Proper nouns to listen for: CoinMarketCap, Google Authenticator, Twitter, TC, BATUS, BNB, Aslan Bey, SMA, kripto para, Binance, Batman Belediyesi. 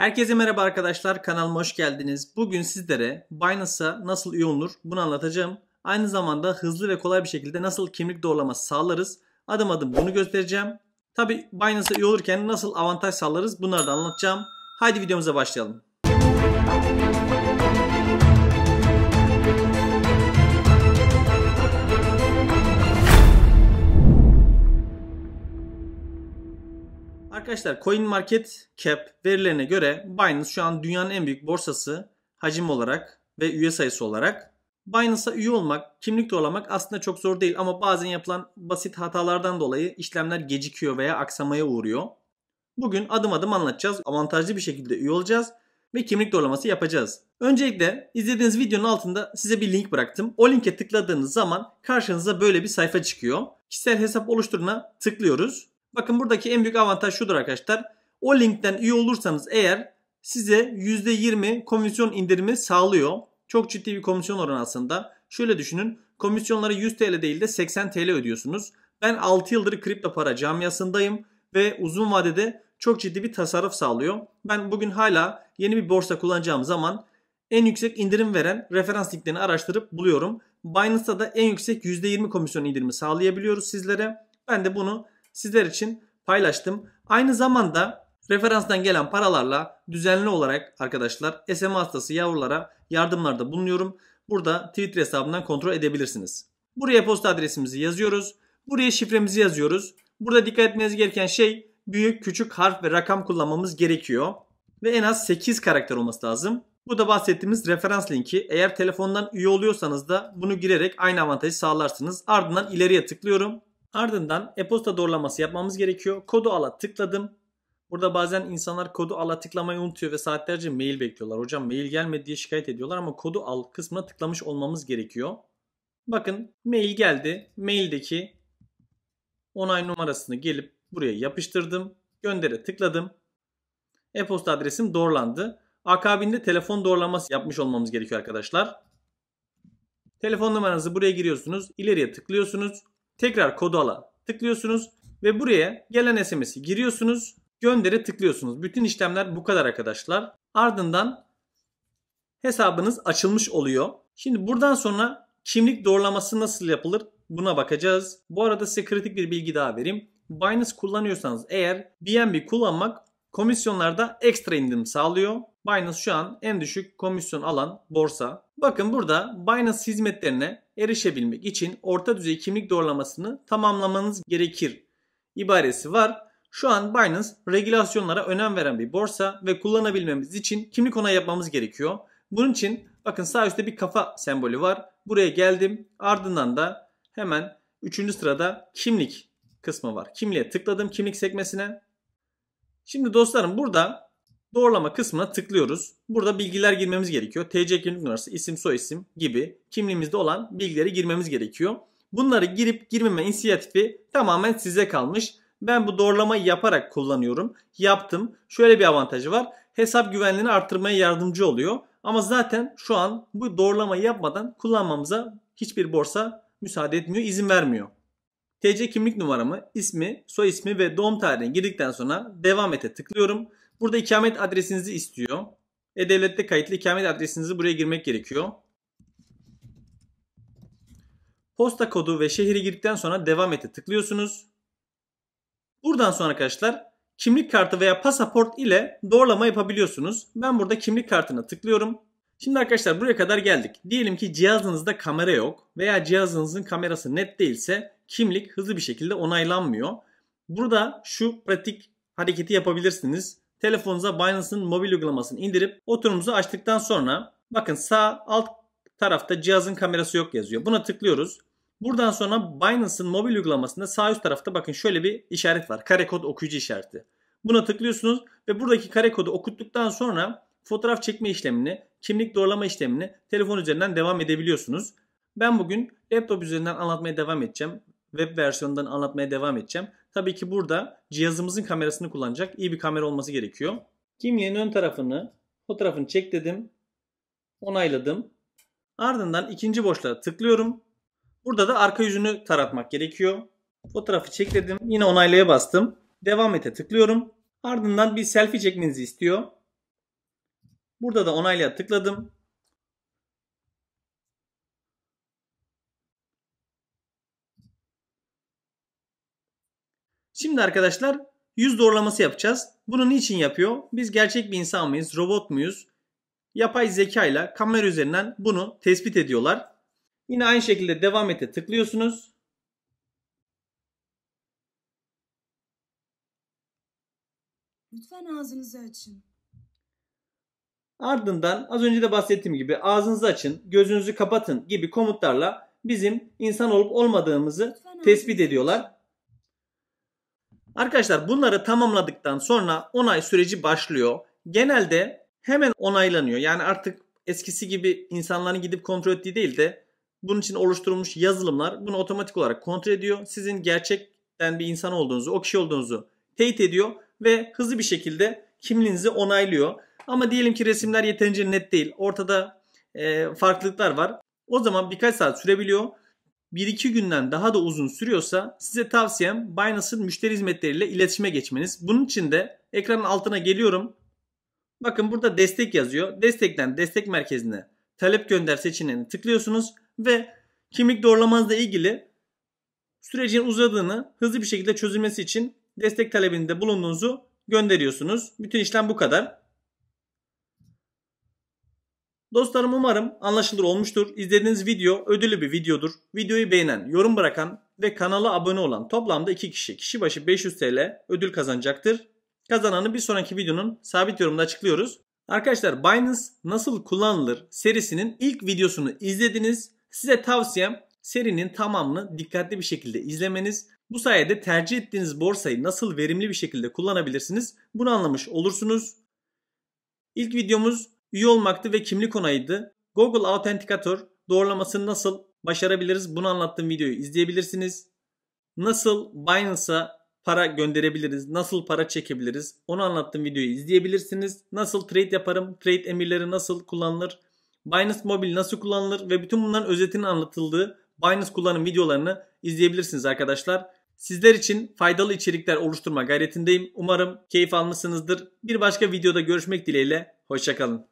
Herkese merhaba arkadaşlar, kanalıma hoş geldiniz. Bugün sizlere Binance'a nasıl üye olunur bunu anlatacağım. Aynı zamanda hızlı ve kolay bir şekilde nasıl kimlik doğrulaması sağlarız, adım adım bunu göstereceğim. Tabi Binance'a üye olurken nasıl avantaj sağlarız bunları da anlatacağım. Haydi videomuza başlayalım. Arkadaşlar CoinMarketCap verilerine göre Binance şu an dünyanın en büyük borsası hacim olarak ve üye sayısı olarak. Binance'a üye olmak, kimlik doğrulamak aslında çok zor değil ama bazen yapılan basit hatalardan dolayı işlemler gecikiyor veya aksamaya uğruyor. Bugün adım adım anlatacağız. Avantajlı bir şekilde üye olacağız ve kimlik doğrulaması yapacağız. Öncelikle izlediğiniz videonun altında size bir link bıraktım. O linke tıkladığınız zaman karşınıza böyle bir sayfa çıkıyor. Kişisel hesap oluşturuna tıklıyoruz. Bakın buradaki en büyük avantaj şudur arkadaşlar. O linkten üye olursanız eğer size %20 komisyon indirimi sağlıyor. Çok ciddi bir komisyon oranı aslında. Şöyle düşünün, komisyonları 100 TL değil de 80 TL ödüyorsunuz. Ben 6 yıldır kripto para camiasındayım ve uzun vadede çok ciddi bir tasarruf sağlıyor. Ben bugün hala yeni bir borsa kullanacağım zaman en yüksek indirim veren referans linklerini araştırıp buluyorum. Binance'da da en yüksek %20 komisyon indirimi sağlayabiliyoruz sizlere. Ben de bunu sizler için paylaştım. Aynı zamanda referanstan gelen paralarla düzenli olarak arkadaşlar SMA hastası yavrulara yardımlarda bulunuyorum. Burada Twitter hesabından kontrol edebilirsiniz. Buraya posta adresimizi yazıyoruz. Buraya şifremizi yazıyoruz. Burada dikkat etmeniz gereken şey büyük, küçük harf ve rakam kullanmamız gerekiyor. Ve en az 8 karakter olması lazım. Bu da bahsettiğimiz referans linki. Eğer telefondan üye oluyorsanız da bunu girerek aynı avantajı sağlarsınız. Ardından ileriye tıklıyorum. Ardından e-posta doğrulaması yapmamız gerekiyor. Kodu ala tıkladım. Burada bazen insanlar kodu ala tıklamayı unutuyor ve saatlerce mail bekliyorlar. Hocam mail gelmedi diye şikayet ediyorlar ama kodu al kısmına tıklamış olmamız gerekiyor. Bakın mail geldi. Maildeki onay numarasını gelip buraya yapıştırdım. Göndere tıkladım. E-posta adresim doğrulandı. Akabinde telefon doğrulaması yapmış olmamız gerekiyor arkadaşlar. Telefon numaranızı buraya giriyorsunuz. İleriye tıklıyorsunuz. Tekrar kodu ala tıklıyorsunuz ve buraya gelen SMS'i giriyorsunuz. Göndere tıklıyorsunuz. Bütün işlemler bu kadar arkadaşlar. Ardından hesabınız açılmış oluyor. Şimdi buradan sonra kimlik doğrulaması nasıl yapılır buna bakacağız. Bu arada size kritik bir bilgi daha vereyim. Binance kullanıyorsanız eğer BNB kullanmak komisyonlarda ekstra indirim sağlıyor. Binance şu an en düşük komisyon alan borsa. Bakın burada Binance hizmetlerine erişebilmek için orta düzey kimlik doğrulamasını tamamlamanız gerekir ibaresi var. Şu an Binance regülasyonlara önem veren bir borsa ve kullanabilmemiz için kimlik onayı yapmamız gerekiyor. Bunun için bakın sağ üstte bir kafa sembolü var. Buraya geldim. Ardından da hemen 3. sırada kimlik kısmı var. Kimliğe tıkladım, kimlik sekmesine. Şimdi dostlarım burada doğrulama kısmına tıklıyoruz. Burada bilgiler girmemiz gerekiyor. TC kimlik numarası, isim, soyisim gibi kimliğimizde olan bilgileri girmemiz gerekiyor. Bunları girip girmeme inisiyatifi tamamen size kalmış. Ben bu doğrulamayı yaparak kullanıyorum. Yaptım. Şöyle bir avantajı var. Hesap güvenliğini arttırmaya yardımcı oluyor. Ama zaten şu an bu doğrulamayı yapmadan kullanmamıza hiçbir borsa müsaade etmiyor, izin vermiyor. TC kimlik numaramı, ismi, soy ismi ve doğum tarihini girdikten sonra devam ete tıklıyorum. Burada ikamet adresinizi istiyor. E-Devlet'te kayıtlı ikamet adresinizi buraya girmek gerekiyor. Posta kodu ve şehri girdikten sonra devam ete tıklıyorsunuz. Buradan sonra arkadaşlar kimlik kartı veya pasaport ile doğrulama yapabiliyorsunuz. Ben burada kimlik kartına tıklıyorum. Şimdi arkadaşlar buraya kadar geldik. Diyelim ki cihazınızda kamera yok veya cihazınızın kamerası net değilse kimlik hızlı bir şekilde onaylanmıyor. Burada şu pratik hareketi yapabilirsiniz. Telefonunuza Binance'ın mobil uygulamasını indirip oturumunuzu açtıktan sonra bakın sağ alt tarafta cihazın kamerası yok yazıyor. Buna tıklıyoruz. Buradan sonra Binance'ın mobil uygulamasında sağ üst tarafta bakın şöyle bir işaret var. Kare kod okuyucu işareti. Buna tıklıyorsunuz ve buradaki kare kodu okuttuktan sonra fotoğraf çekme işlemini, kimlik doğrulama işlemini telefon üzerinden devam edebiliyorsunuz. Ben bugün laptop üzerinden anlatmaya devam edeceğim. Web versiyonundan anlatmaya devam edeceğim. Tabii ki burada cihazımızın kamerasını kullanacak iyi bir kamera olması gerekiyor. Kimliğin ön tarafını, fotoğrafını çek dedim. Onayladım. Ardından ikinci boşluğa tıklıyorum. Burada da arka yüzünü taratmak gerekiyor. Fotoğrafı çek dedim. Yine onaylaya bastım. Devam ete tıklıyorum. Ardından bir selfie çekmenizi istiyor. Burada da onayla tıkladım. Şimdi arkadaşlar yüz doğrulaması yapacağız. Bunu niçin yapıyor? Biz gerçek bir insan mıyız? Robot muyuz? Yapay zeka ile kamera üzerinden bunu tespit ediyorlar. Yine aynı şekilde devam ete tıklıyorsunuz. Lütfen ağzınızı açın. Ardından az önce de bahsettiğim gibi ağzınızı açın, gözünüzü kapatın gibi komutlarla bizim insan olup olmadığımızı tespit ediyorlar. Arkadaşlar bunları tamamladıktan sonra onay süreci başlıyor. Genelde hemen onaylanıyor. Yani artık eskisi gibi insanların gidip kontrol ettiği değil de bunun için oluşturulmuş yazılımlar bunu otomatik olarak kontrol ediyor. Sizin gerçekten bir insan olduğunuzu, o kişi olduğunuzu teyit ediyor ve hızlı bir şekilde kimliğinizi onaylıyor. Ama diyelim ki resimler yeterince net değil. Ortada farklılıklar var. O zaman birkaç saat sürebiliyor. 1-2 günden daha da uzun sürüyorsa size tavsiyem Binance'ın müşteri hizmetleriyle iletişime geçmeniz. Bunun için de ekranın altına geliyorum. Bakın burada destek yazıyor. Destekten destek merkezine talep gönder seçeneğini tıklıyorsunuz ve kimlik doğrulamanızla ilgili sürecin uzadığını hızlı bir şekilde çözülmesi için destek talebinde bulunduğunuzu gönderiyorsunuz. Bütün işlem bu kadar. Dostlarım umarım anlaşılır olmuştur. İzlediğiniz video ödüllü bir videodur. Videoyu beğenen, yorum bırakan ve kanala abone olan toplamda 2 kişi, kişi başı 500 TL ödül kazanacaktır. Kazananı bir sonraki videonun sabit yorumunda açıklıyoruz. Arkadaşlar Binance nasıl kullanılır serisinin ilk videosunu izlediniz. Size tavsiyem serinin tamamını dikkatli bir şekilde izlemeniz. Bu sayede tercih ettiğiniz borsayı nasıl verimli bir şekilde kullanabilirsiniz bunu anlamış olursunuz. İlk videomuz üye olmaktı ve kimlik onayıydı. Google Authenticator doğrulamasını nasıl başarabiliriz bunu anlattığım videoyu izleyebilirsiniz. Nasıl Binance'a para gönderebiliriz, nasıl para çekebiliriz onu anlattığım videoyu izleyebilirsiniz. Nasıl trade yaparım, trade emirleri nasıl kullanılır, Binance Mobile nasıl kullanılır ve bütün bunların özetinin anlatıldığı Binance kullanım videolarını izleyebilirsiniz arkadaşlar. Sizler için faydalı içerikler oluşturma gayretindeyim. Umarım keyif almışsınızdır. Bir başka videoda görüşmek dileğiyle. Hoşça kalın.